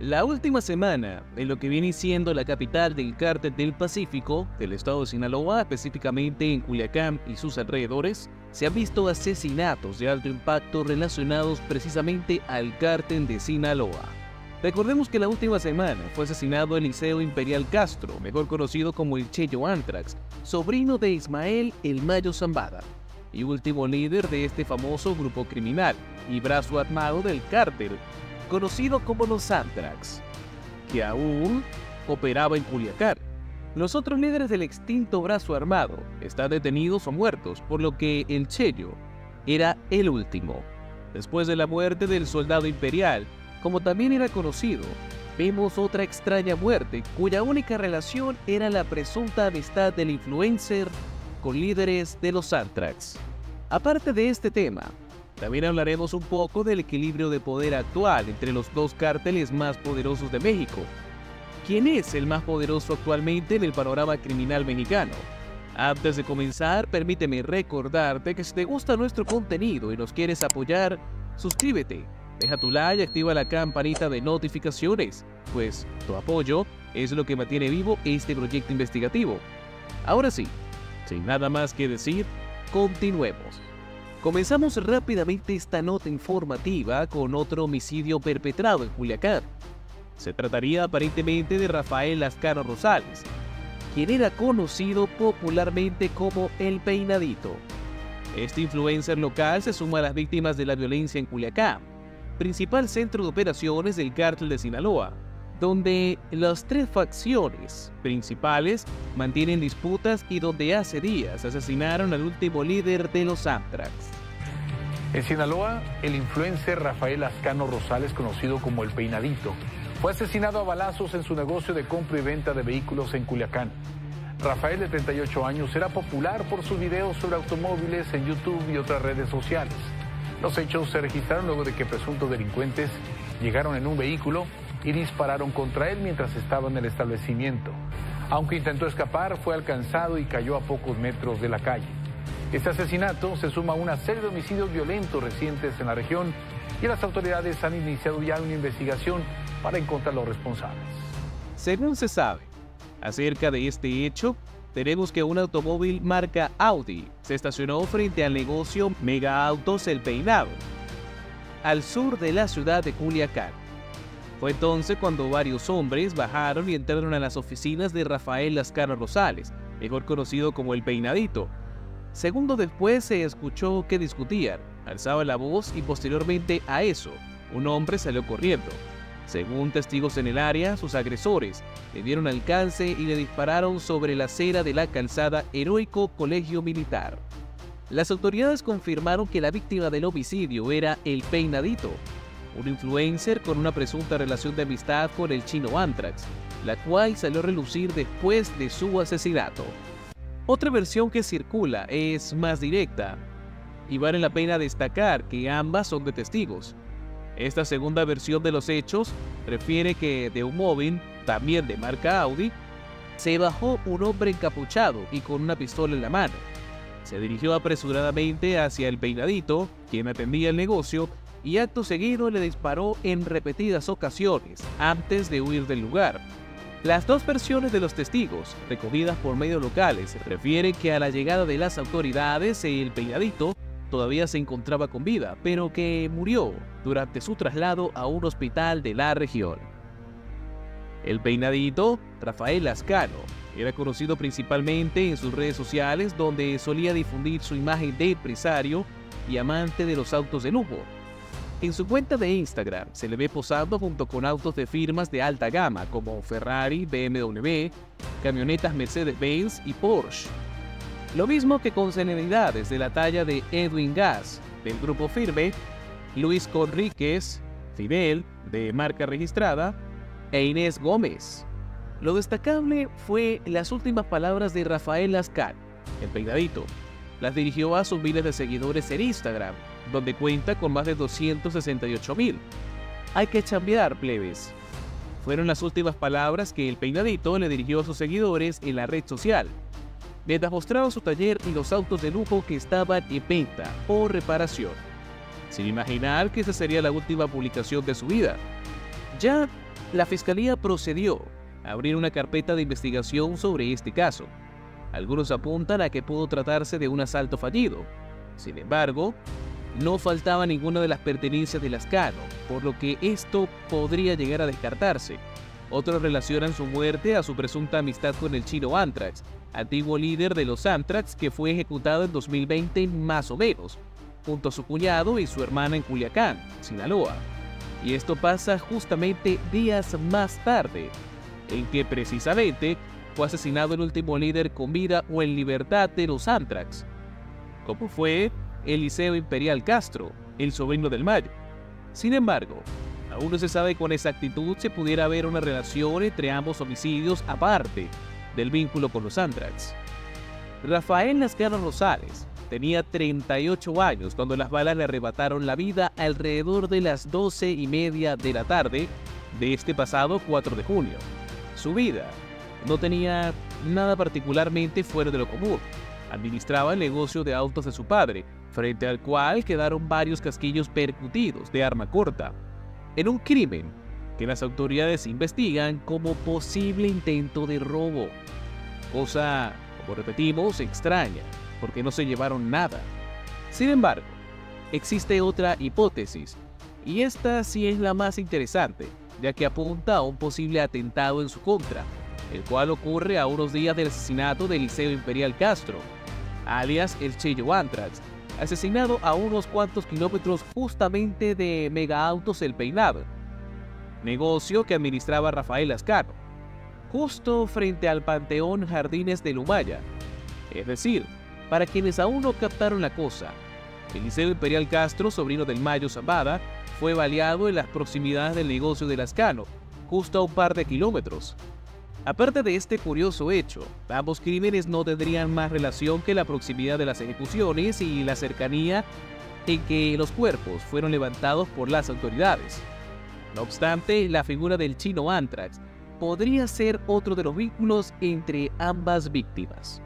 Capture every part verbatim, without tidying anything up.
La última semana, en lo que viene siendo la capital del Cártel del Pacífico, del estado de Sinaloa, específicamente en Culiacán y sus alrededores, se han visto asesinatos de alto impacto relacionados precisamente al Cártel de Sinaloa. Recordemos que la última semana fue asesinado Eliseo Imperial Castro, mejor conocido como el Cheyo Antrax, sobrino de Ismael el Mayo Zambada, y último líder de este famoso grupo criminal y brazo armado del cártel, conocido como los Ántrax, que aún operaba en Culiacán. Los otros líderes del extinto brazo armado están detenidos o muertos, por lo que el Cheyo era el último. Después de la muerte del soldado imperial, como también era conocido, vemos otra extraña muerte cuya única relación era la presunta amistad del influencer con líderes de los Ántrax. Aparte de este tema, también hablaremos un poco del equilibrio de poder actual entre los dos cárteles más poderosos de México. ¿Quién es el más poderoso actualmente en el panorama criminal mexicano? Antes de comenzar, permíteme recordarte que si te gusta nuestro contenido y nos quieres apoyar, suscríbete, deja tu like y activa la campanita de notificaciones, pues tu apoyo es lo que mantiene vivo este proyecto investigativo. Ahora sí, sin nada más que decir, continuemos. Comenzamos rápidamente esta nota informativa con otro homicidio perpetrado en Culiacán. Se trataría aparentemente de Rafael Lascano Rosales, quien era conocido popularmente como El Peinadito. Este influencer local se suma a las víctimas de la violencia en Culiacán, principal centro de operaciones del Cártel de Sinaloa, donde las tres facciones principales mantienen disputas y donde hace días asesinaron al último líder de los Ántrax. En Sinaloa, el influencer Rafael Lascano Rosales, conocido como El Peinadito, fue asesinado a balazos en su negocio de compra y venta de vehículos en Culiacán. Rafael, de treinta y ocho años, era popular por sus videos sobre automóviles en YouTube y otras redes sociales. Los hechos se registraron luego de que presuntos delincuentes llegaron en un vehículo y dispararon contra él mientras estaba en el establecimiento. Aunque intentó escapar, fue alcanzado y cayó a pocos metros de la calle. Este asesinato se suma a una serie de homicidios violentos recientes en la región y las autoridades han iniciado ya una investigación para encontrar los responsables. Según se sabe acerca de este hecho, tenemos que un automóvil marca Audi se estacionó frente al negocio Mega Autos El Peinado, al sur de la ciudad de Culiacán. Fue entonces cuando varios hombres bajaron y entraron a las oficinas de Rafael Lascano Rosales, mejor conocido como El Peinadito. Segundos después se escuchó que discutían, alzaba la voz y posteriormente a eso, un hombre salió corriendo. Según testigos en el área, sus agresores le dieron alcance y le dispararon sobre la acera de la calzada Heroico Colegio Militar. Las autoridades confirmaron que la víctima del homicidio era El Peinadito, un influencer con una presunta relación de amistad con el Chino Antrax, la cual salió a relucir después de su asesinato. Otra versión que circula es más directa, y vale la pena destacar que ambas son de testigos. Esta segunda versión de los hechos refiere que de un móvil, también de marca Audi, se bajó un hombre encapuchado y con una pistola en la mano. Se dirigió apresuradamente hacia El Peinadito, quien atendía el negocio, y acto seguido le disparó en repetidas ocasiones antes de huir del lugar. Las dos versiones de los testigos, recogidas por medios locales, refieren que a la llegada de las autoridades El Peinadito todavía se encontraba con vida, pero que murió durante su traslado a un hospital de la región. El Peinadito, Rafael Lascano, era conocido principalmente en sus redes sociales, donde solía difundir su imagen de empresario y amante de los autos de lujo. En su cuenta de Instagram se le ve posando junto con autos de firmas de alta gama como Ferrari, B M W, camionetas Mercedes-Benz y Porsche. Lo mismo que con celebridades de la talla de Edwin Gass, del Grupo Firme, Luis Conríquez, Fidel, de marca registrada, e Inés Gómez. Lo destacable fue las últimas palabras de Rafael Lascano, El Peinadito. Las dirigió a sus miles de seguidores en Instagram, donde cuenta con más de doscientos sesenta y ocho mil. Hay que chambear, plebes. Fueron las últimas palabras que El Peinadito le dirigió a sus seguidores en la red social, mientras mostraba su taller y los autos de lujo que estaban en venta o reparación, sin imaginar que esa sería la última publicación de su vida. Ya la Fiscalía procedió a abrir una carpeta de investigación sobre este caso. Algunos apuntan a que pudo tratarse de un asalto fallido. Sin embargo, no faltaba ninguna de las pertenencias de Lascano, por lo que esto podría llegar a descartarse. Otros relacionan su muerte a su presunta amistad con el chino Ántrax, antiguo líder de los Ántrax que fue ejecutado en dos mil veinte más o menos, junto a su cuñado y su hermana en Culiacán, Sinaloa. Y esto pasa justamente días más tarde, en que precisamente fue asesinado el último líder con vida o en libertad de los Ántrax, como fue Eliseo Imperial Castro, el sobrino del Mayo. Sin embargo, aún no se sabe con exactitud si pudiera haber una relación entre ambos homicidios aparte del vínculo con los Ántrax. Rafael Lascano Rosales tenía treinta y ocho años cuando las balas le arrebataron la vida alrededor de las doce y media de la tarde de este pasado cuatro de junio. Su vida no tenía nada particularmente fuera de lo común. Administraba el negocio de autos de su padre, frente al cual quedaron varios casquillos percutidos de arma corta, en un crimen que las autoridades investigan como posible intento de robo. Cosa, como repetimos, extraña, porque no se llevaron nada. Sin embargo, existe otra hipótesis, y esta sí es la más interesante, ya que apunta a un posible atentado en su contra, el cual ocurre a unos días del asesinato de Eliseo Imperial Castro, alias el Cheyo Antrax, asesinado a unos cuantos kilómetros justamente de Mega Autos El Peinado, negocio que administraba Rafael Lascano, justo frente al Panteón Jardines del Humaya. Es decir, para quienes aún no captaron la cosa, Eliseo Imperial Castro, sobrino del Mayo Zambada, fue baleado en las proximidades del negocio de Lascano, justo a un par de kilómetros. Aparte de este curioso hecho, ambos crímenes no tendrían más relación que la proximidad de las ejecuciones y la cercanía en que los cuerpos fueron levantados por las autoridades. No obstante, la figura del chino Ántrax podría ser otro de los vínculos entre ambas víctimas.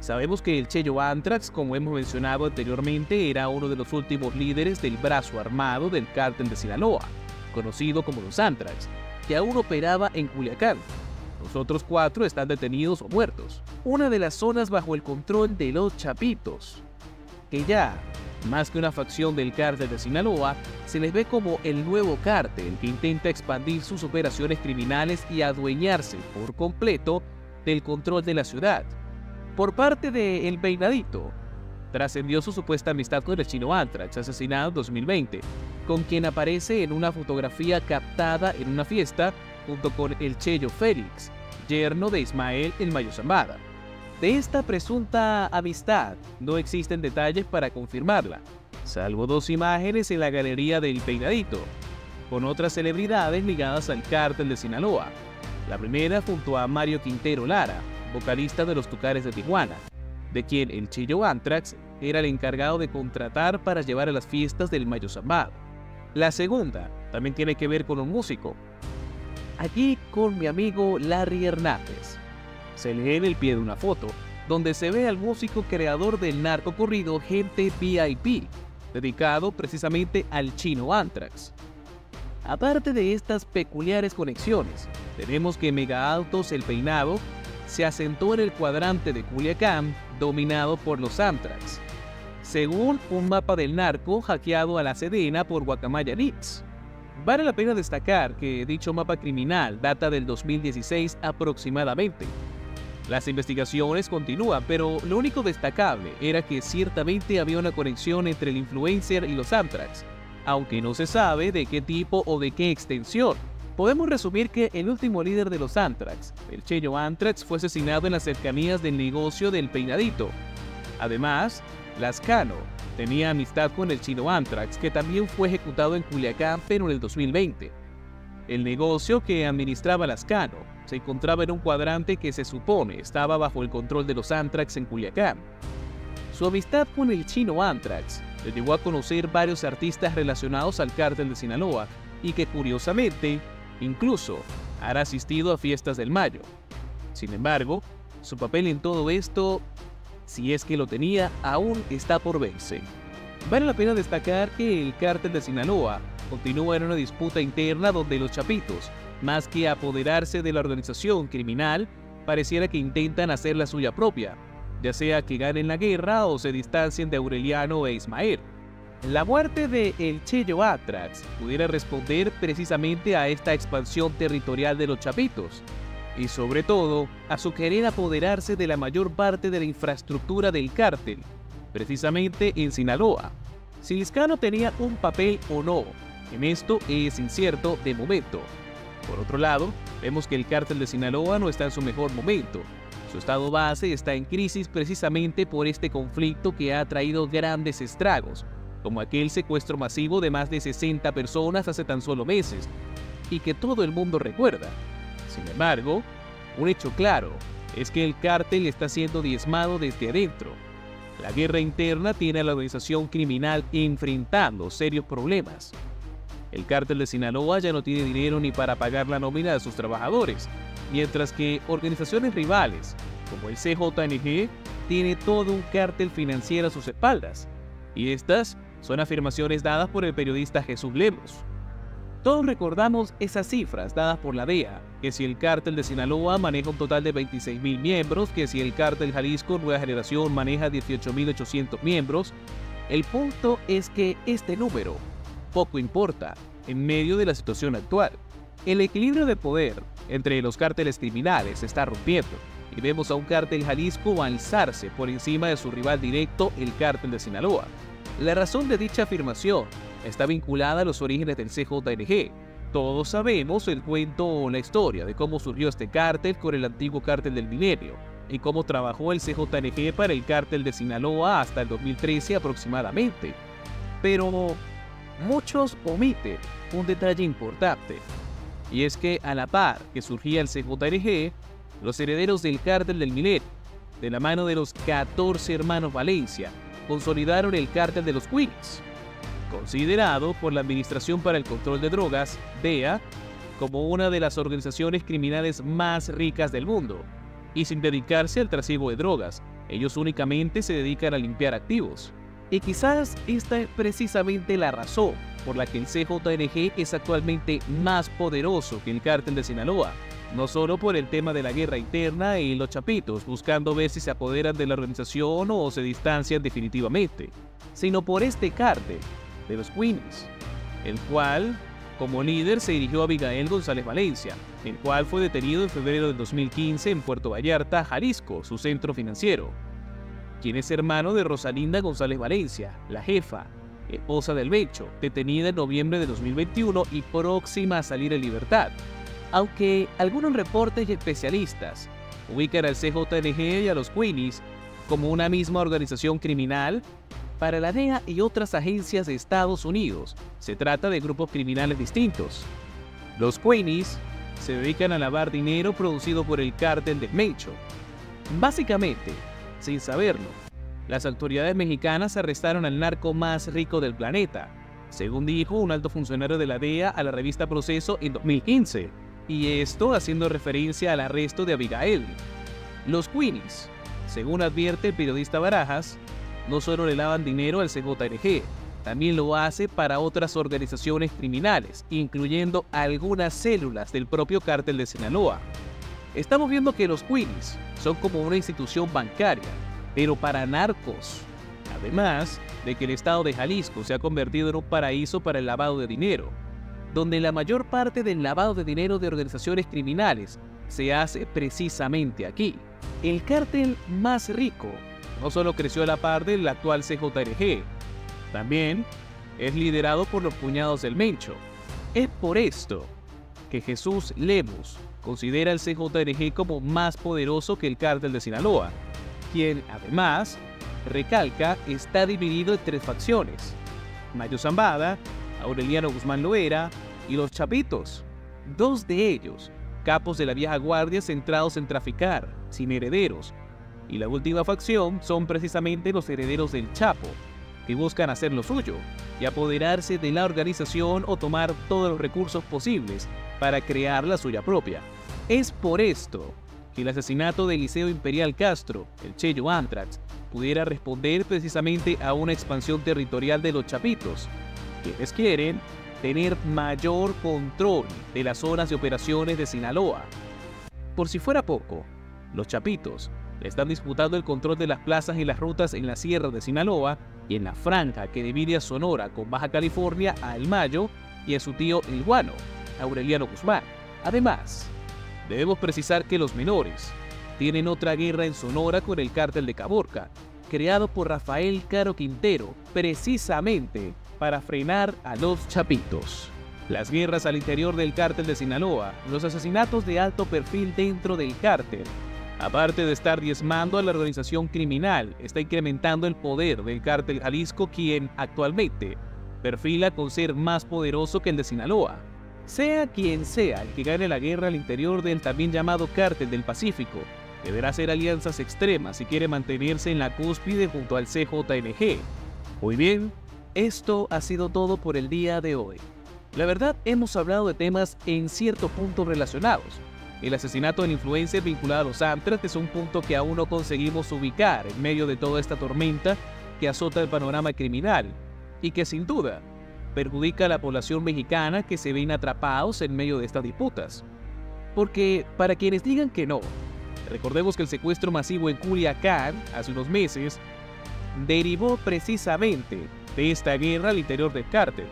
Sabemos que el Cheyo Antrax, como hemos mencionado anteriormente, era uno de los últimos líderes del brazo armado del cártel de Sinaloa, conocido como los Antrax, que aún operaba en Culiacán. Los otros cuatro están detenidos o muertos. Una de las zonas bajo el control de los Chapitos, que ya, más que una facción del cártel de Sinaloa, se les ve como el nuevo cártel que intenta expandir sus operaciones criminales y adueñarse por completo del control de la ciudad. Por parte de El Peinadito, trascendió su supuesta amistad con el chino Antrax, asesinado en dos mil veinte, con quien aparece en una fotografía captada en una fiesta junto con el Cheyo Félix, yerno de Ismael el Mayo Zambada. De esta presunta amistad no existen detalles para confirmarla, salvo dos imágenes en la galería del Peinadito, con otras celebridades ligadas al cártel de Sinaloa. La primera junto a Mario Quintero Lara, vocalista de los Tucanes de Tijuana, de quien el Cheyo Antrax era el encargado de contratar para llevar a las fiestas del Mayo Zambada. La segunda también tiene que ver con un músico. Aquí con mi amigo Larry Hernández. Se lee en el pie de una foto, donde se ve al músico creador del narco corrido Gente V I P, dedicado precisamente al chino Antrax. Aparte de estas peculiares conexiones, tenemos que Mega Autos El Peinado se asentó en el cuadrante de Culiacán dominado por los Antrax, según un mapa del narco hackeado a la Sedena por Guacamaya Leaks. Vale la pena destacar que dicho mapa criminal data del dos mil dieciséis aproximadamente. Las investigaciones continúan, pero lo único destacable era que ciertamente había una conexión entre el influencer y los Antrax, aunque no se sabe de qué tipo o de qué extensión. Podemos resumir que el último líder de los Antrax, el Cheyo Antrax, fue asesinado en las cercanías del negocio del Peinadito. Además, Lascano tenía amistad con el chino Antrax, que también fue ejecutado en Culiacán, pero en el dos mil veinte. El negocio que administraba Lascano se encontraba en un cuadrante que se supone estaba bajo el control de los Antrax en Culiacán. Su amistad con el chino Antrax le llevó a conocer varios artistas relacionados al cártel de Sinaloa y que, curiosamente, incluso hará asistido a fiestas del Mayo. Sin embargo, su papel en todo esto, si es que lo tenía, aún está por verse. Vale la pena destacar que el cártel de Sinaloa continúa en una disputa interna donde los chapitos, más que apoderarse de la organización criminal, pareciera que intentan hacer la suya propia, ya sea que ganen la guerra o se distancien de Aureliano e Ismael. La muerte de el Cheyo Antrax pudiera responder precisamente a esta expansión territorial de los chapitos, y sobre todo a su querer apoderarse de la mayor parte de la infraestructura del cártel, precisamente en Sinaloa. Si Lascano tenía un papel o no, en esto es incierto de momento. Por otro lado, vemos que el cártel de Sinaloa no está en su mejor momento. Su estado base está en crisis precisamente por este conflicto que ha traído grandes estragos, como aquel secuestro masivo de más de sesenta personas hace tan solo meses, y que todo el mundo recuerda. Sin embargo, un hecho claro es que el cártel está siendo diezmado desde adentro. La guerra interna tiene a la organización criminal enfrentando serios problemas. El cártel de Sinaloa ya no tiene dinero ni para pagar la nómina de sus trabajadores, mientras que organizaciones rivales, como el C J N G, tiene todo un cártel financiero a sus espaldas. Y estas son afirmaciones dadas por el periodista Jesús Lemus. Todos recordamos esas cifras dadas por la D E A, que si el cártel de Sinaloa maneja un total de veintiséis mil miembros, que si el cártel Jalisco Nueva Generación maneja dieciocho mil ochocientos miembros, el punto es que este número poco importa en medio de la situación actual. El equilibrio de poder entre los cárteles criminales se está rompiendo y vemos a un cártel Jalisco alzarse por encima de su rival directo, el cártel de Sinaloa. La razón de dicha afirmación está vinculada a los orígenes del C J N G. Todos sabemos el cuento o la historia de cómo surgió este cártel con el antiguo cártel del Milenio y cómo trabajó el C J N G para el cártel de Sinaloa hasta el dos mil trece aproximadamente. Pero muchos omiten un detalle importante, y es que a la par que surgía el C J N G, los herederos del cártel del Milenio, de la mano de los catorce hermanos Valencia, consolidaron el cártel de los Cuinis, considerado por la Administración para el Control de Drogas, D E A, como una de las organizaciones criminales más ricas del mundo. Y sin dedicarse al trasiego de drogas, ellos únicamente se dedican a limpiar activos. Y quizás esta es precisamente la razón por la que el C J N G es actualmente más poderoso que el cártel de Sinaloa, no solo por el tema de la guerra interna y los chapitos buscando ver si se apoderan de la organización o se distancian definitivamente, sino por este cártel de los Cuinis, el cual como líder se dirigió a Miguel González Valencia, el cual fue detenido en febrero del dos mil quince en Puerto Vallarta, Jalisco, su centro financiero, quien es hermano de Rosalinda González Valencia, la jefa, esposa del Becho, detenida en noviembre de dos mil veintiuno y próxima a salir en libertad. Aunque algunos reportes y especialistas ubican al C J N G y a los Cuinis como una misma organización criminal, para la D E A y otras agencias de Estados Unidos se trata de grupos criminales distintos. Los Cuinis se dedican a lavar dinero producido por el cártel del Mecho. Básicamente, sin saberlo, las autoridades mexicanas arrestaron al narco más rico del planeta, según dijo un alto funcionario de la D E A a la revista Proceso en dos mil quince, y esto haciendo referencia al arresto de Abigail. Los Cuinis, según advierte el periodista Barajas, no solo le lavan dinero al C J N G, también lo hace para otras organizaciones criminales, incluyendo algunas células del propio cártel de Sinaloa. Estamos viendo que los Cuinis son como una institución bancaria, pero para narcos. Además de que el estado de Jalisco se ha convertido en un paraíso para el lavado de dinero, donde la mayor parte del lavado de dinero de organizaciones criminales se hace precisamente aquí. El cártel más rico no solo creció a la par del actual C J N G, también es liderado por los cuñados del Mencho. Es por esto que Jesús Lemus considera al C J N G como más poderoso que el cártel de Sinaloa, quien además recalca está dividido en tres facciones: Mayo Zambada, Aureliano Guzmán Loera y los chapitos, dos de ellos capos de la vieja guardia centrados en traficar, sin herederos. Y la última facción son precisamente los herederos del Chapo, que buscan hacer lo suyo y apoderarse de la organización o tomar todos los recursos posibles para crear la suya propia. Es por esto que el asesinato de Eliseo Imperial Castro, el Cheyo Antrax, pudiera responder precisamente a una expansión territorial de los chapitos, quienes quieren tener mayor control de las zonas de operaciones de Sinaloa. Por si fuera poco, los chapitos le están disputando el control de las plazas y las rutas en la sierra de Sinaloa y en la franja que divide a Sonora con Baja California a El Mayo y a su tío El Guano, Aureliano Guzmán. Además, debemos precisar que los menores tienen otra guerra en Sonora con el cártel de Caborca, creado por Rafael Caro Quintero, precisamente para frenar a los chapitos. Las guerras al interior del cártel de Sinaloa, los asesinatos de alto perfil dentro del cártel, aparte de estar diezmando a la organización criminal, está incrementando el poder del cártel Jalisco, quien actualmente perfila con ser más poderoso que el de Sinaloa. Sea quien sea el que gane la guerra al interior del también llamado Cártel del Pacífico, deberá hacer alianzas extremas si quiere mantenerse en la cúspide junto al C J N G. Muy bien, esto ha sido todo por el día de hoy. La verdad, hemos hablado de temas en cierto punto relacionados. El asesinato del influencer vinculado a los Ántrax es un punto que aún no conseguimos ubicar en medio de toda esta tormenta que azota el panorama criminal y que sin duda perjudica a la población mexicana que se ven atrapados en medio de estas disputas. Porque para quienes digan que no, recordemos que el secuestro masivo en Culiacán hace unos meses derivó precisamente de esta guerra al interior del cártel.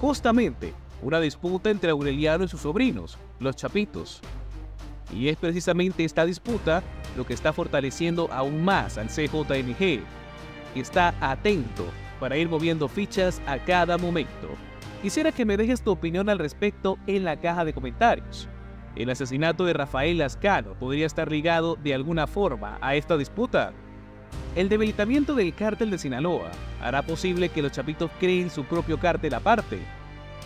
Justamente una disputa entre Aureliano y sus sobrinos, los chapitos. Y es precisamente esta disputa lo que está fortaleciendo aún más al C J N G, que está atento para ir moviendo fichas a cada momento. Quisiera que me dejes tu opinión al respecto en la caja de comentarios. ¿El asesinato de Rafael Lascano podría estar ligado de alguna forma a esta disputa? ¿El debilitamiento del cártel de Sinaloa hará posible que los chapitos creen su propio cártel aparte?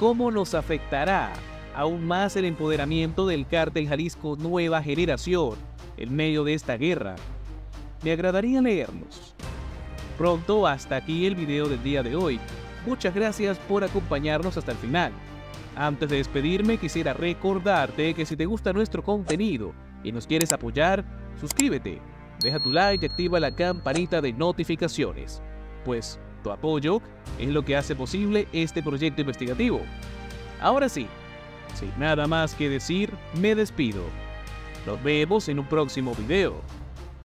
¿Cómo nos afectará aún más el empoderamiento del cártel Jalisco Nueva Generación en medio de esta guerra? Me agradaría leerlos. Pronto, hasta aquí el video del día de hoy. Muchas gracias por acompañarnos hasta el final. Antes de despedirme, quisiera recordarte que si te gusta nuestro contenido y nos quieres apoyar, suscríbete, deja tu like y activa la campanita de notificaciones, pues tu apoyo es lo que hace posible este proyecto investigativo. Ahora sí, sin nada más que decir, me despido. Nos vemos en un próximo video.